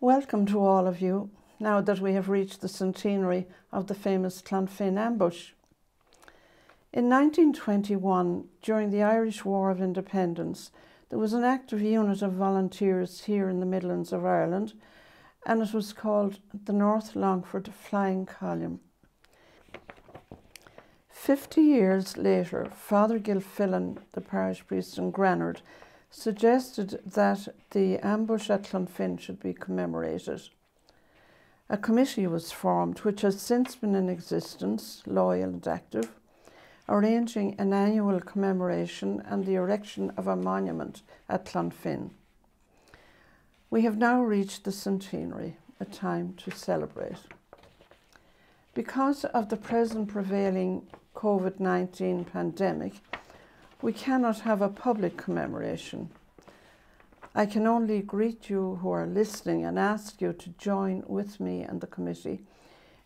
Welcome to all of you, now that we have reached the centenary of the famous Clonfin ambush. In 1921, during the Irish War of Independence, there was an active unit of volunteers here in the Midlands of Ireland, and it was called the North Longford Flying Column. 50 years later, Father Gilfillan, the parish priest in Granard, suggested that the ambush at Clonfin should be commemorated. A committee was formed, which has since been in existence, loyal and active, arranging an annual commemoration and the erection of a monument at Clonfin. We have now reached the centenary, a time to celebrate. Because of the present prevailing COVID-19 pandemic, we cannot have a public commemoration. I can only greet you who are listening and ask you to join with me and the committee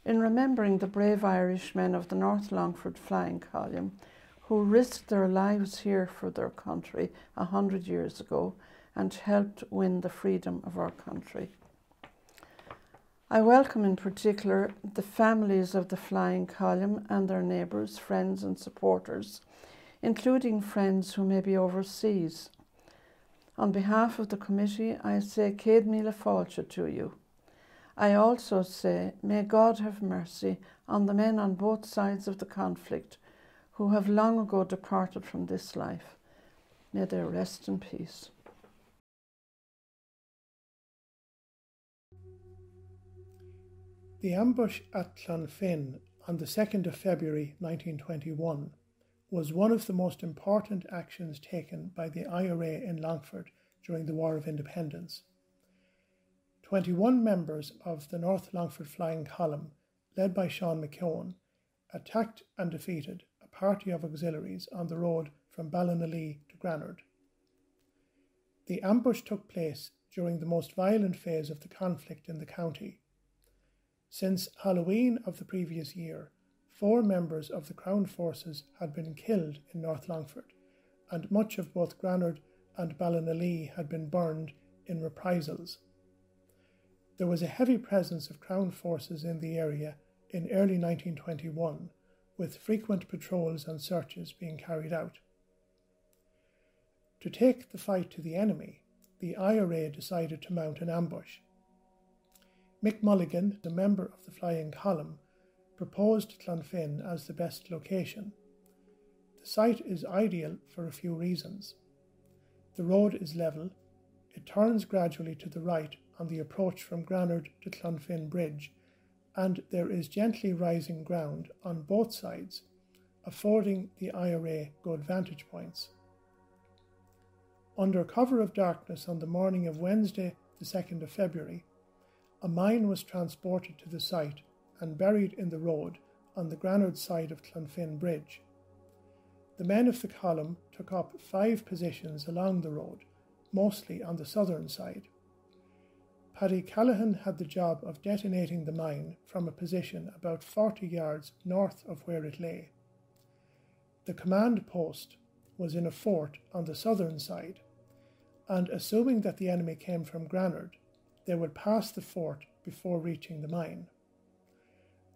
in remembering the brave Irishmen of the North Longford Flying Column who risked their lives here for their country 100 years ago and helped win the freedom of our country. I welcome in particular the families of the Flying Column and their neighbours, friends and supporters, including friends who may be overseas. On behalf of the committee, I say Céad Míle Fáilte to you. I also say, may God have mercy on the men on both sides of the conflict who have long ago departed from this life. May they rest in peace. The ambush at Clonfin on the 2nd of February 1921 was one of the most important actions taken by the IRA in Longford during the War of Independence. 21 members of the North Longford Flying Column, led by Seán Mac Eoin, attacked and defeated a party of auxiliaries on the road from Ballinalee to Granard. The ambush took place during the most violent phase of the conflict in the county. Since Halloween of the previous year, 4 members of the Crown forces had been killed in North Longford, and much of both Granard and Ballinalee had been burned in reprisals. There was a heavy presence of Crown forces in the area in early 1921, with frequent patrols and searches being carried out. To take the fight to the enemy, the IRA decided to mount an ambush. Mick Mulligan, the member of the Flying Column, proposed Clonfin as the best location. The site is ideal for a few reasons. The road is level, it turns gradually to the right on the approach from Granard to Clonfin Bridge, and there is gently rising ground on both sides, affording the IRA good vantage points. Under cover of darkness on the morning of Wednesday, the 2nd of February, a mine was transported to the site and buried in the road on the Granard side of Clonfin Bridge. The men of the column took up 5 positions along the road, mostly on the southern side. Paddy Callaghan had the job of detonating the mine from a position about 40 yards north of where it lay. The command post was in a fort on the southern side, and assuming that the enemy came from Granard, they would pass the fort before reaching the mine.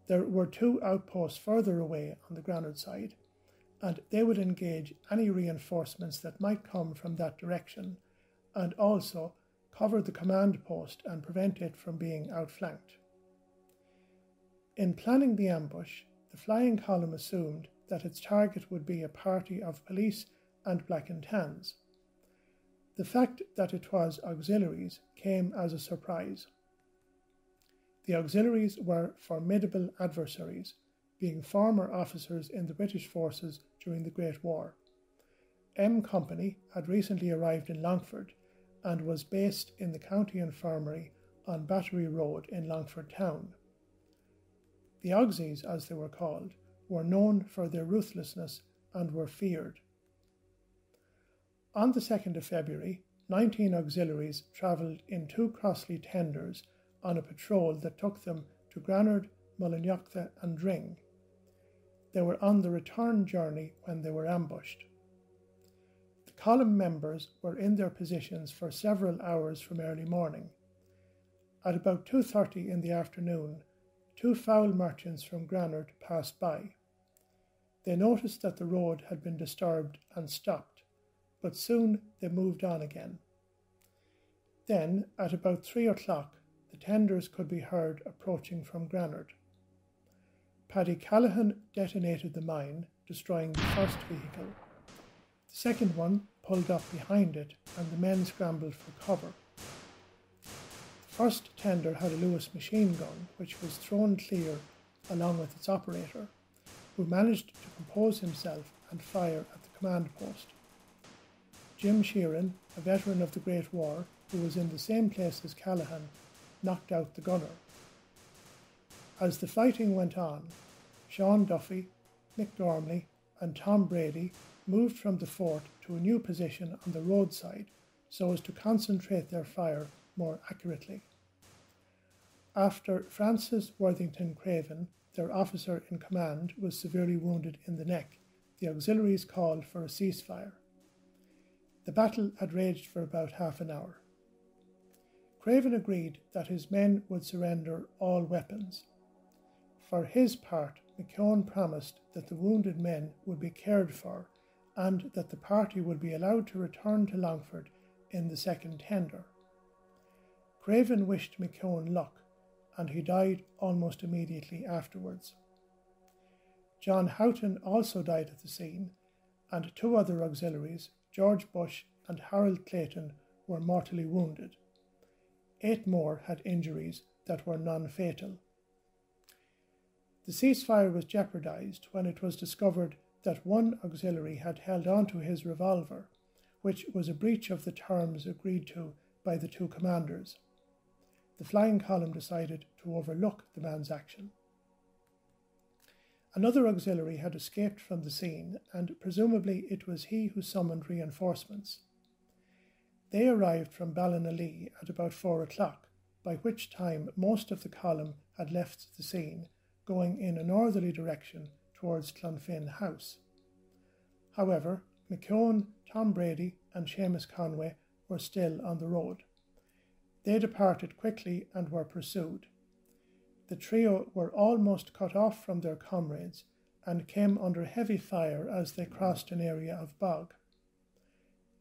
There were 2 outposts further away on the Granard side, and they would engage any reinforcements that might come from that direction, and also cover the command post and prevent it from being outflanked. In planning the ambush, the Flying Column assumed that its target would be a party of police and black and tans. The fact that it was auxiliaries came as a surprise. The auxiliaries were formidable adversaries, being former officers in the British forces during the Great War. M Company had recently arrived in Longford and was based in the county infirmary on Battery Road in Longford town. The Auxies, as they were called, were known for their ruthlessness and were feared. On the 2nd of February, 19 auxiliaries travelled in 2 Crossley tenders on a patrol that took them to Granard, Mollinyakta and Dring. They were on the return journey when they were ambushed. The column members were in their positions for several hours from early morning. At about 2:30 in the afternoon, two fowl merchants from Granard passed by. They noticed that the road had been disturbed and stopped, but soon they moved on again. Then, at about 3 o'clock, the tenders could be heard approaching from Granard. Paddy Callaghan detonated the mine, destroying the first vehicle. The second one pulled up behind it, and the men scrambled for cover. The first tender had a Lewis machine gun, which was thrown clear along with its operator, who managed to compose himself and fire at the command post. Jim Sheeran, a veteran of the Great War, who was in the same place as Callaghan, knocked out the gunner. As the fighting went on, Sean Duffy, Nick Gormley and Tom Brady moved from the fort to a new position on the roadside so as to concentrate their fire more accurately. After Francis Worthington Craven, their officer in command, was severely wounded in the neck, the auxiliaries called for a ceasefire. The battle had raged for about half an hour. Craven agreed that his men would surrender all weapons. For his part, MacEoin promised that the wounded men would be cared for and that the party would be allowed to return to Longford in the second tender. Craven wished MacEoin luck, and he died almost immediately afterwards. John Houghton also died at the scene, and two other auxiliaries, George Bush and Harold Clayton, were mortally wounded. 8 more had injuries that were non-fatal. The ceasefire was jeopardised when it was discovered that one auxiliary had held on to his revolver, which was a breach of the terms agreed to by the two commanders. The flying column decided to overlook the man's action. Another auxiliary had escaped from the scene, and presumably it was he who summoned reinforcements. They arrived from Ballinalee at about 4 o'clock, by which time most of the column had left the scene, going in a northerly direction towards Clonfin House. However, MacEoin, Tom Brady and Seamus Conway were still on the road. They departed quickly and were pursued. The trio were almost cut off from their comrades and came under heavy fire as they crossed an area of bog.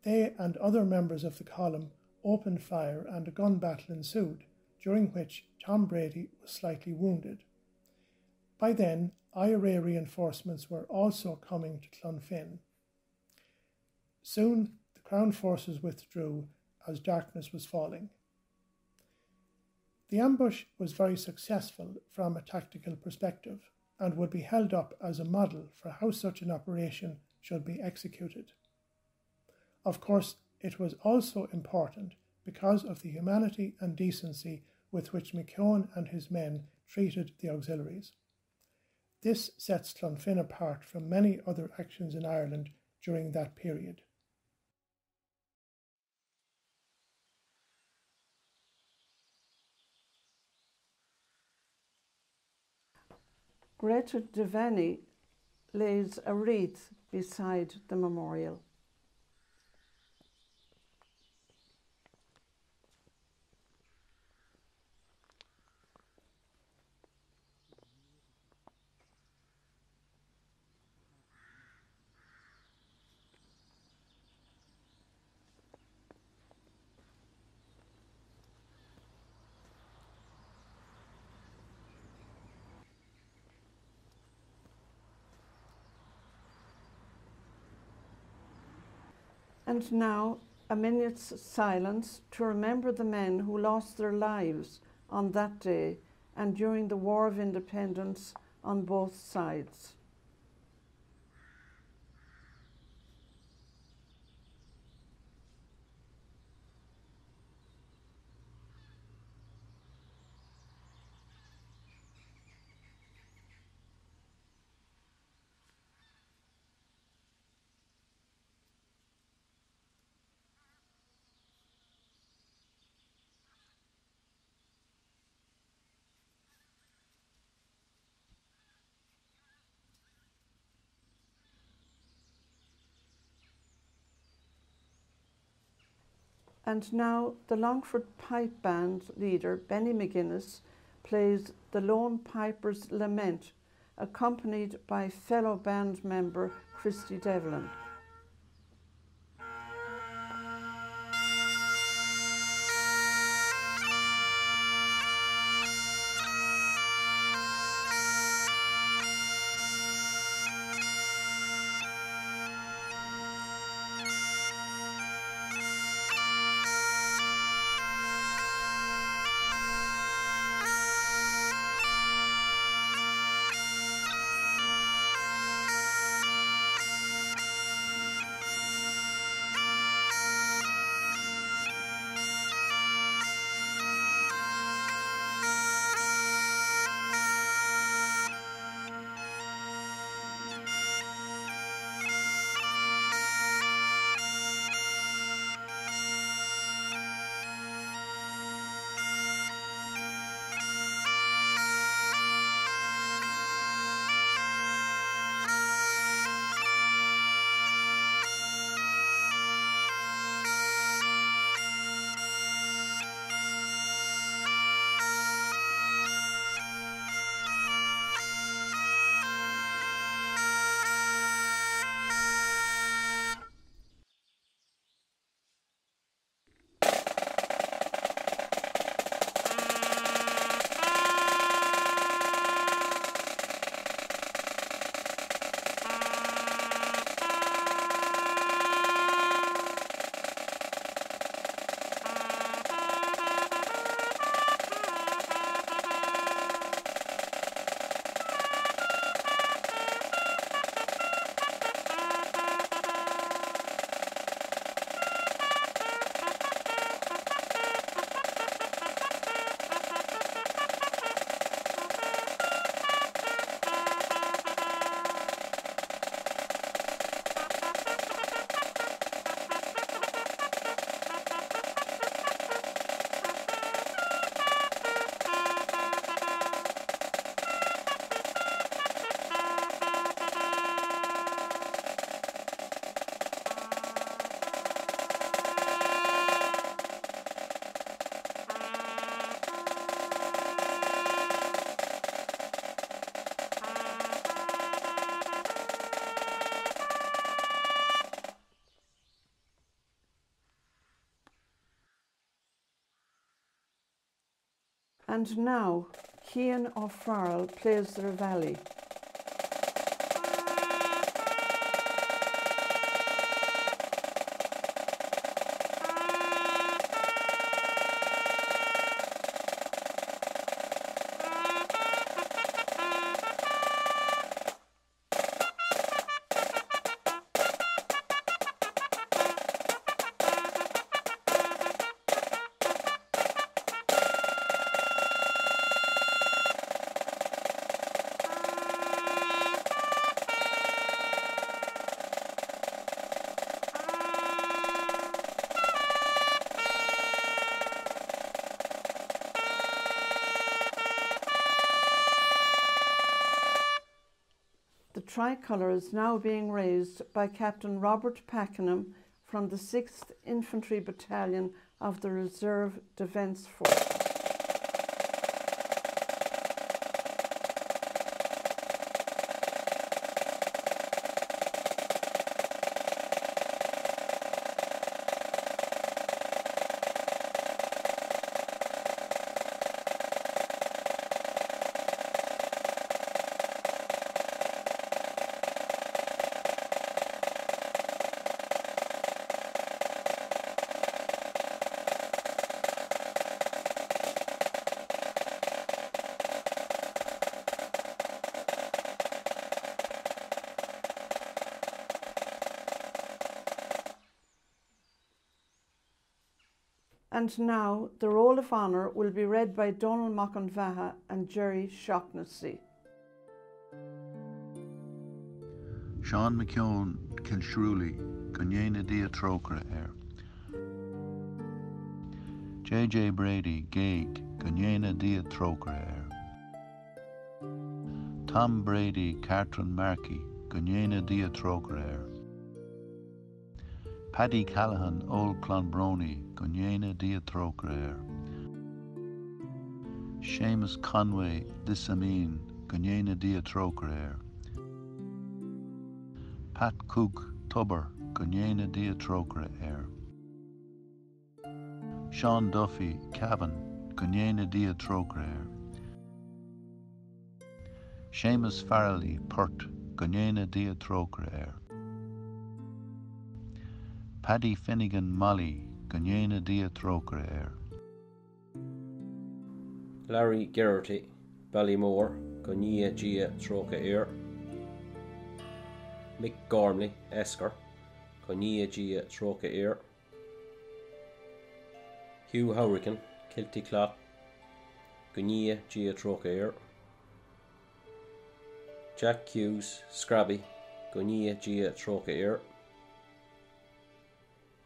They and other members of the column opened fire and a gun battle ensued, during which Tom Brady was slightly wounded. By then, IRA reinforcements were also coming to Clonfin. Soon, the Crown forces withdrew as darkness was falling. The ambush was very successful from a tactical perspective and would be held up as a model for how such an operation should be executed. Of course, it was also important because of the humanity and decency with which MacEoin and his men treated the auxiliaries. This sets Clonfin apart from many other actions in Ireland during that period. Greta Devaney lays a wreath beside the memorial. And now, a minute's silence to remember the men who lost their lives on that day and during the War of Independence on both sides. And now the Longford Pipe Band leader, Benny McGuinness, plays The Lone Piper's Lament, accompanied by fellow band member Christy Devlin. And now, Cian O'Farrell plays the Reveille. Tricolour is now being raised by Captain Robert Packenham from the 6th Infantry Battalion of the Reserve Defence Force. And now, the Roll of Honour will be read by Donald Macanvaha and Jerry Shocknessy. Seán Mac Eoin can shrewly, Gunyena Dia Trocra air. J.J. Brady, Gaig, Gunyena Dia Trocra air. Tom Brady, Cartron Markey, Gunyena Dia Trocra air. Paddy Callaghan, Old Clonbrony, Gunaine Dia Trochrair. Seamus Conway, Dissamine, Gunaine Dia Trochrair. Pat Cook, Tubber, Gunaine Dia Trochrair. Sean Duffy, Cavan, Gunaine Dia Trochrair. Seamus Farrelly, Pert, Gunaine Dia Trochrair. Paddy Finnegan, Molly, Gunaine Dia Trochrair. Larry Geraghty, Ballymore, Gunaine Dia Trochrair. Mick Gormley, Esker, Gunaine Dia Trochrair. Hugh Howrickan, Kiltyclot, Gunaine Dia Trochrair. Jack Hughes, Scrabby, Gunaine Dia Trochrair.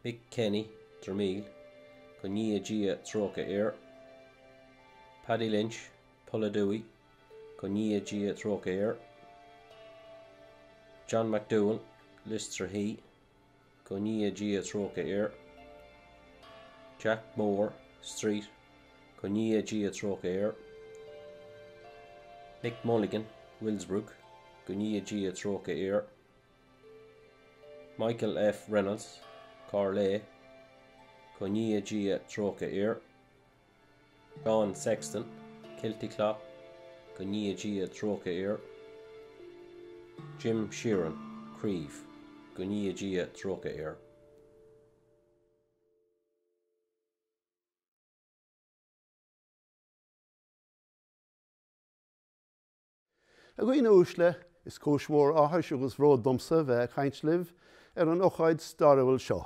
Mick Kenny, Dermeel, Gunaine Dia Trochrair. Paddy Lynch, Pulladowie, Gunaine Dia Trochrair. John McDowell, Listerhee, Gunaine Dia Trochrair. Jack Moore, Street, Gunaine Dia Trochrair. Mick Mulligan, Willsbrook, Gunaine Dia Trochrair. Michael F. Reynolds, Corlay, Gunaine Dia Trochrair. John Sexton, Kiltyclop, Gunaine Dia Trochrair. Jim Sheeran, Creve, Gunaine Dia Trochrair. Again, Ushla is Coshmore Ahashugus Road Dumsa, Vacanchliv, an Ochide Starrowell Shaw,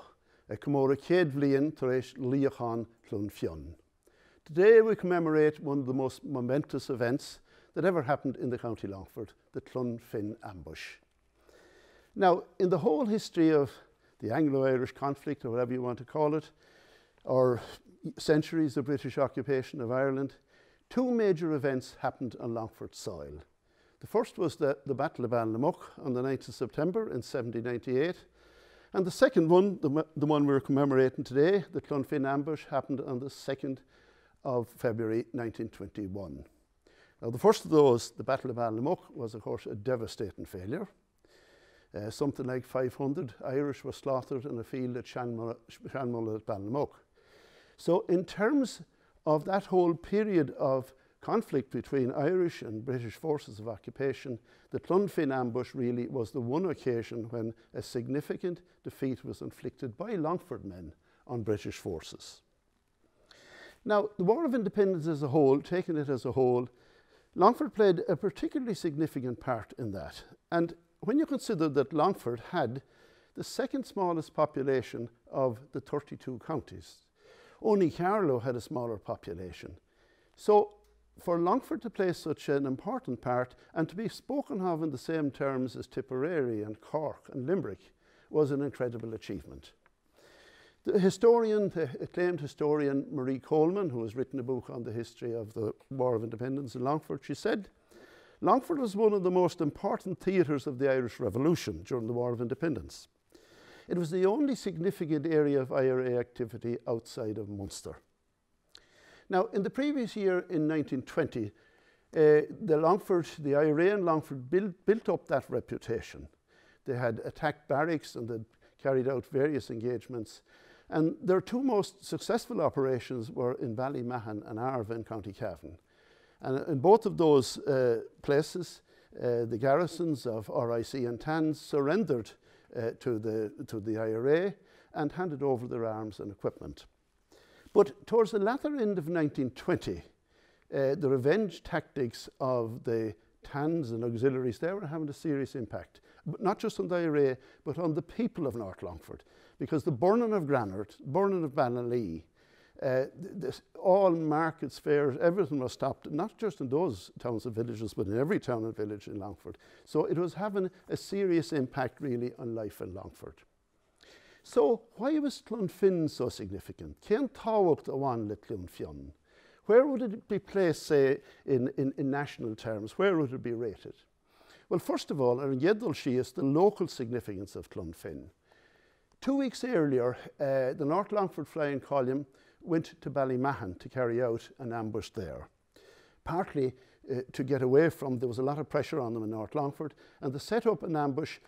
a Comora Céad Míle Fáilte Leochan Clonfin. Today we commemorate one of the most momentous events that ever happened in the County Longford, the Clonfin ambush. Now, in the whole history of the Anglo-Irish conflict, or whatever you want to call it, or centuries of British occupation of Ireland, two major events happened on Longford soil. The first was the Battle of Ballinamuck on the 9th of September in 1798, and the second one, the one we're commemorating today, the Clonfin ambush, happened on the 2nd of February 1921. Now the first of those, the Battle of Ballinamuck, was of course a devastating failure. Something like 500 Irish were slaughtered in a field at Shanmullagh at Ballinamuck. So in terms of that whole period of conflict between Irish and British forces of occupation, the Clonfin ambush really was the one occasion when a significant defeat was inflicted by Longford men on British forces. Now, the War of Independence as a whole, taking it as a whole, Longford played a particularly significant part in that. And when you consider that Longford had the second smallest population of the 32 counties, only Carlow had a smaller population. So, for Longford to play such an important part and to be spoken of in the same terms as Tipperary and Cork and Limerick was an incredible achievement. The acclaimed historian Marie Coleman, who has written a book on the history of the War of Independence in Longford, she said, "Longford was one of the most important theatres of the Irish Revolution during the War of Independence. It was the only significant area of IRA activity outside of Munster." Now, in the previous year, in 1920, the IRA in Longford built up that reputation. They had attacked barracks and they carried out various engagements. And their two most successful operations were in Ballymahan and Arve in County Cavan. And in both of those places, the garrisons of RIC and TANS surrendered to the IRA and handed over their arms and equipment. But towards the latter end of 1920, the revenge tactics of the TANs and auxiliaries there were having a serious impact, but not just on the IRA, but on the people of North Longford, because the burning of Granard, burning of Ballinalee, all markets, fairs, everything was stopped, not just in those towns and villages, but in every town and village in Longford. So it was having a serious impact, really, on life in Longford. So, why was Clonfin so significant? Cian Tábhacht Amháin le Clonfin? Where would it be placed, say, in national terms? Where would it be rated? Well, first of all, ar an gheadal síos, the local significance of Clonfin. 2 weeks earlier, the North Longford Flying Column went to Ballymahan to carry out an ambush there. Partly to get away from, there was a lot of pressure on them in North Longford, and they set up an ambush.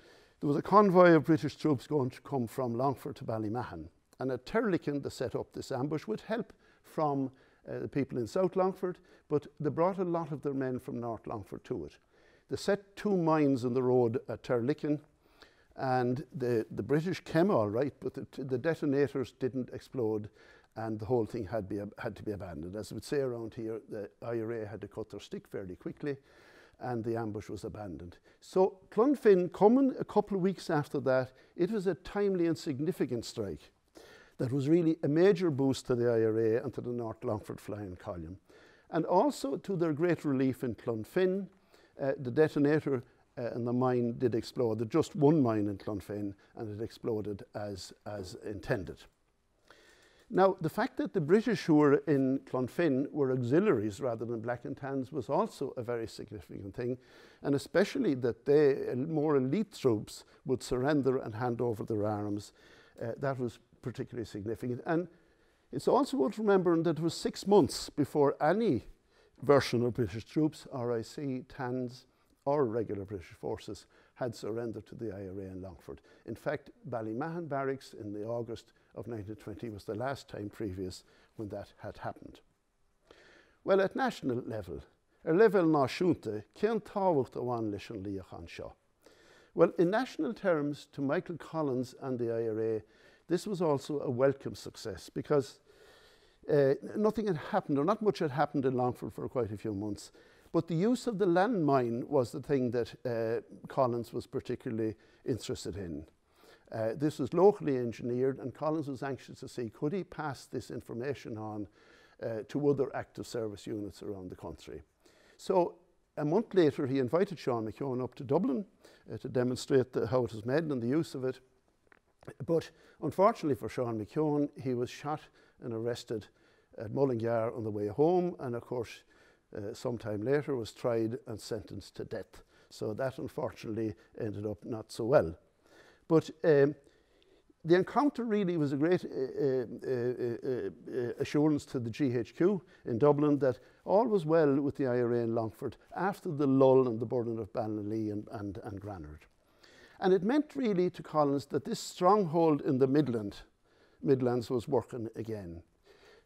There was a convoy of British troops going to come from Longford to Ballymahan. And at Terlickin, they set up this ambush with help from the people in South Longford, but they brought a lot of their men from North Longford to it. They set 2 mines in the road at Terlickin, and the British came all right, but the detonators didn't explode, and the whole thing had to be abandoned. As I would say around here, the IRA had to cut their stick fairly quickly, and the ambush was abandoned. So Clonfin, coming a couple of weeks after that, it was a timely and significant strike that was really a major boost to the IRA and to the North Longford Flying Column. And also, to their great relief in Clonfin, the detonator in the mine did explode. There's just one mine in Clonfin, and it exploded as intended. Now, the fact that the British who were in Clonfin were auxiliaries rather than black and tans was also a very significant thing, and especially that they, more elite troops, would surrender and hand over their arms. That was particularly significant. And it's also worth remembering that it was 6 months before any version of British troops, RIC, TANs, or regular British forces, had surrendered to the IRA in Longford. In fact, Ballymahan Barracks in the August of 1920 was the last time previous when that had happened. Well, at national level, well, in national terms, to Michael Collins and the IRA, this was also a welcome success, because nothing had happened, or not much had happened in Longford for quite a few months. But the use of the landmine was the thing that Collins was particularly interested in. This was locally engineered, and Collins was anxious to see, could he pass this information on to other active service units around the country? So a month later, he invited Seán Mac Eoin up to Dublin to demonstrate how it was made and the use of it. But unfortunately for Seán Mac Eoin, he was shot and arrested at Mollinyakta on the way home, and of course, sometime later was tried and sentenced to death. So that unfortunately ended up not so well. But the encounter really was a great assurance to the GHQ in Dublin that all was well with the IRA in Longford after the lull and the burden of Ballinalee and Granard. And it meant really to Collins that this stronghold in the Midlands was working again.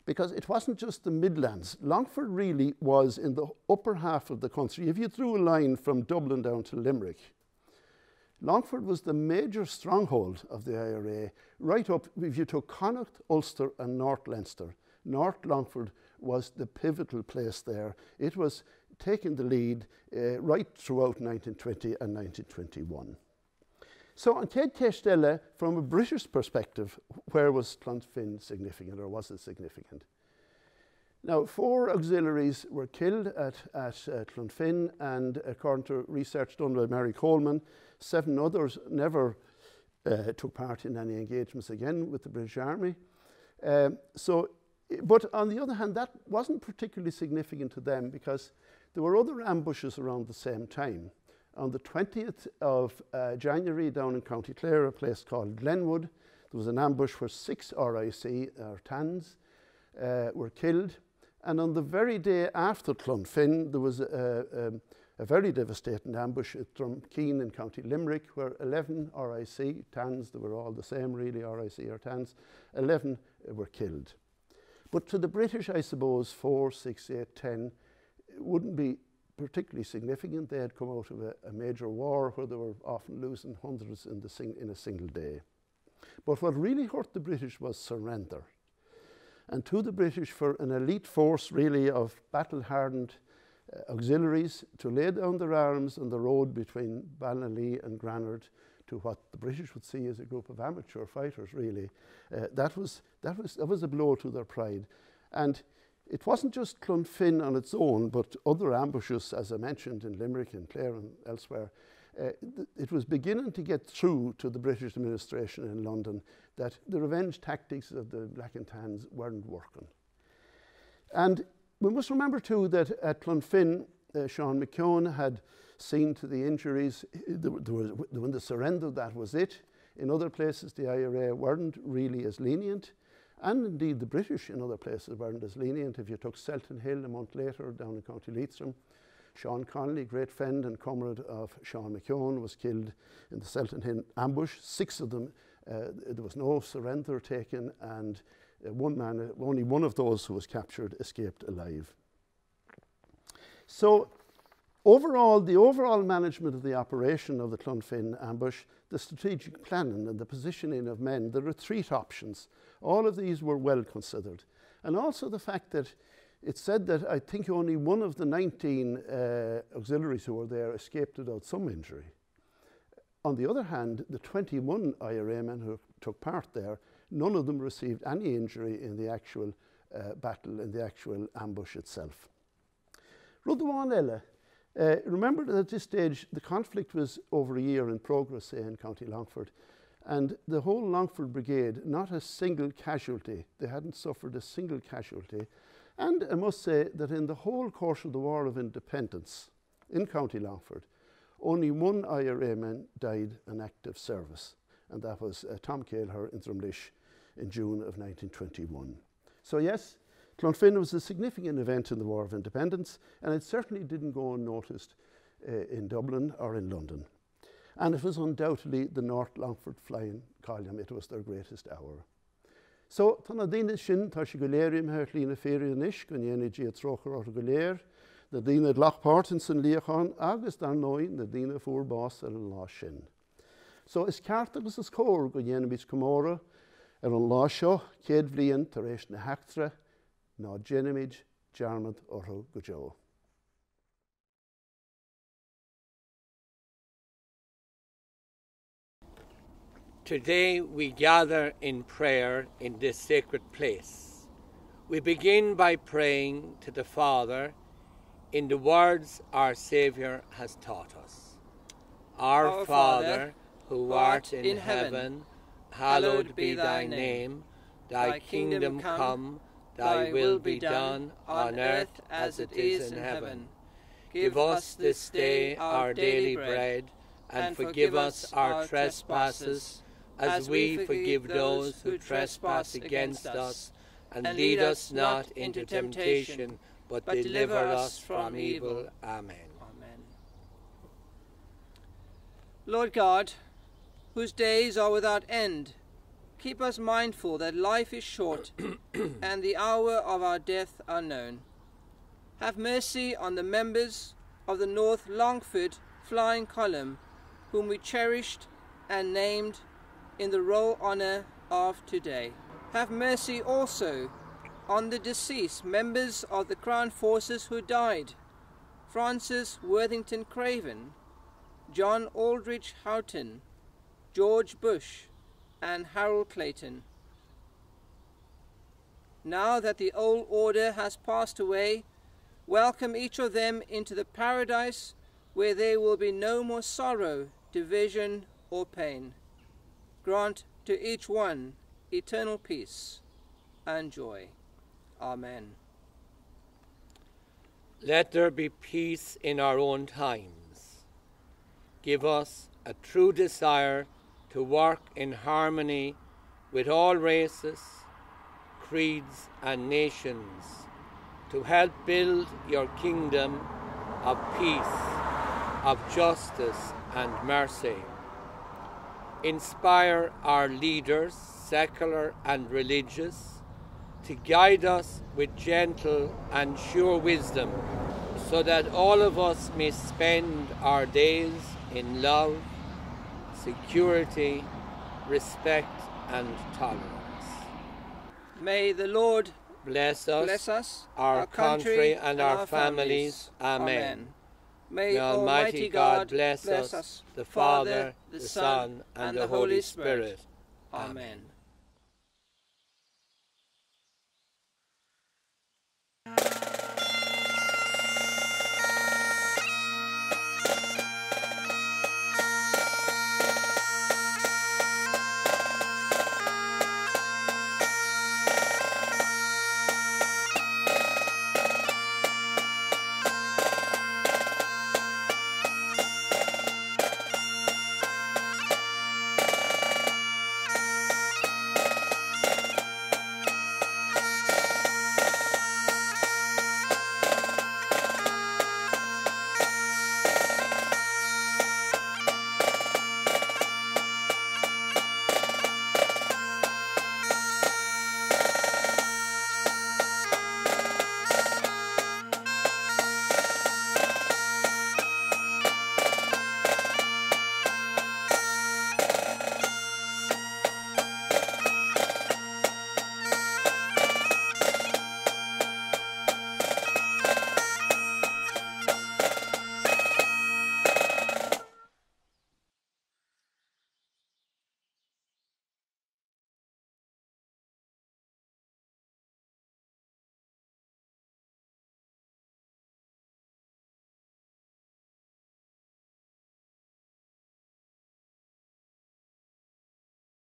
Because it wasn't just the Midlands. Longford really was in the upper half of the country. If you drew a line from Dublin down to Limerick, Longford was the major stronghold of the IRA, right up, if you took Connacht, Ulster and North Leinster. North Longford was the pivotal place there. It was taking the lead right throughout 1920 and 1921. So on Céad Míle Fáilte, from a British perspective, where was Clonfin significant, or was it significant? Now, 4 auxiliaries were killed at Clonfin, and according to research done by Marie Coleman, 7 others never took part in any engagements again with the British Army. But on the other hand, that wasn't particularly significant to them, because there were other ambushes around the same time. On the 20th of January, down in County Clare, a place called Glenwood, there was an ambush where 6 RIC, or TANs, were killed. And on the very day after Clonfin, there was a very devastating ambush at Drumkeen in County Limerick, where 11 RIC, TANs, they were all the same really, RIC or TANs, 11 were killed. But to the British, I suppose, 4, 6, 8, 10 wouldn't be particularly significant. They had come out of a major war where they were often losing hundreds in a single day. But what really hurt the British was surrender. And to the British, for an elite force really of battle-hardened auxiliaries to lay down their arms on the road between Ballinalee and Granard to what the British would see as a group of amateur fighters really, that was a blow to their pride. And it wasn't just Clonfin on its own, but other ambushes, as I mentioned, in Limerick and Clare and elsewhere. It was beginning to get through to the British administration in London that the revenge tactics of the black and tans weren't working. And we must remember too that at Clonfin, Seán Mac Eoin had seen to the injuries. When the surrender, that was it. In other places, the IRA weren't really as lenient. And indeed, the British in other places weren't as lenient. If you took Selton Hill a month later down in County Leitrim, Sean Connolly, great friend and comrade of Seán Mac Eoin, was killed in the Selton Hill ambush. 6 of them, there was no surrender taken, and one man, only one of those who was captured escaped alive. So overall, the overall management of the operation of the Clonfin ambush, the strategic planning and the positioning of men, the retreat options, all of these were well considered. And also the fact that it said that I think only one of the 19 auxiliaries who were there escaped without some injury. On the other hand, the 21 IRA men who took part there, none of them received any injury in the actual battle, in the actual ambush itself. Rudhawan Ella. Remember that at this stage the conflict was over a year in progress, say, in County Longford, and the whole Longford Brigade, not a single casualty. They hadn't suffered a single casualty. And I must say that in the whole course of the War of Independence in County Longford, only one IRA man died in active service, and that was Tom Callaghan in Drumleash in June of 1921. So yes, Clonfin was a significant event in the War of Independence, and it certainly didn't go unnoticed in Dublin or in London. And it was undoubtedly the North Longford Flying Column. It was their greatest hour. So, Tána Díne Sin, Tá Siguléirim Hertlíne Féirianish, Gunjéne Gia Trocher or Guléir, the Díne Lachpartins and Leachon, Agus Darnoin, the Díne Four Boss and Law Shin. So, is Cartagus is Cor, Gunjéne Bis Comora, and Law Shaw, Céad Bhliain, Taresh na Hactra, ná Jenimid, Jarmad Orthu go Joe. Today we gather in prayer in this sacred place. We begin by praying to the Father in the words our Saviour has taught us. Our Father, who art in heaven, hallowed be thy name. Thy kingdom come, thy will be done on earth as it is in heaven. Give us this day our daily bread, and forgive us our trespasses, as we forgive those who trespass against us. And lead us not into temptation, but deliver us from evil. Amen. Amen. Lord God, whose days are without end, keep us mindful that life is short and the hour of our death unknown. Have mercy on the members of the North Longford Flying Column, whom we cherished and named in the roll honour of today. Have mercy also on the deceased members of the Crown Forces who died: Francis Worthington Craven, John Aldrich Houghton, George Bush, and Harold Clayton. Now that the old order has passed away, welcome each of them into the paradise where there will be no more sorrow, division, or pain. Grant to each one eternal peace and joy. Amen. Let there be peace in our own times. Give us a true desire to work in harmony with all races, creeds, and nations, to help build your kingdom of peace, of justice, and mercy. Inspire our leaders, secular and religious, to guide us with gentle and sure wisdom, so that all of us may spend our days in love, security, respect, and tolerance. May the Lord bless us, our country, and our families. Amen. May Almighty God bless us, the Father, the Son, and the Holy Spirit. Amen.